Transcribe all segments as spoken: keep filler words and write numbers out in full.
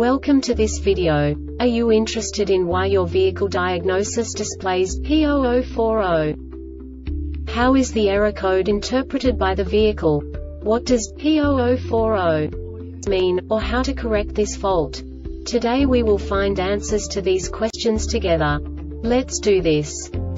Welcome to this video. Are you interested in why your vehicle diagnosis displays P zero zero four zero? How is the error code interpreted by the vehicle? What does P zero zero four zero mean, or how to correct this fault? Today we will find answers to these questions together. Let's do this.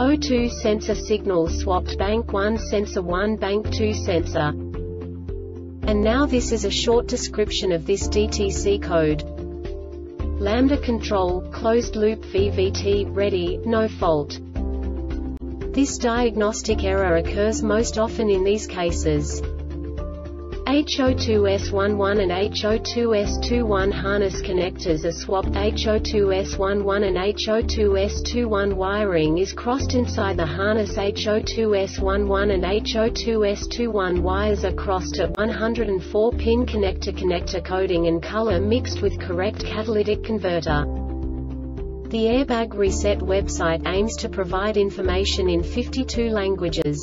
O two sensor signal swapped bank one sensor one bank two sensor. And now this is a short description of this D T C code. Lambda control, closed loop V V T, ready, no fault. This diagnostic error occurs most often in these cases: H O two S eleven and H O two S twenty-one harness connectors are swapped. H O two S eleven and H O two S twenty-one wiring is crossed inside the harness. H O two S eleven and H O two S twenty-one wires are crossed at one hundred four pin connector. Connector coding and color mixed with correct catalytic converter. The Airbag Reset website aims to provide information in fifty-two languages.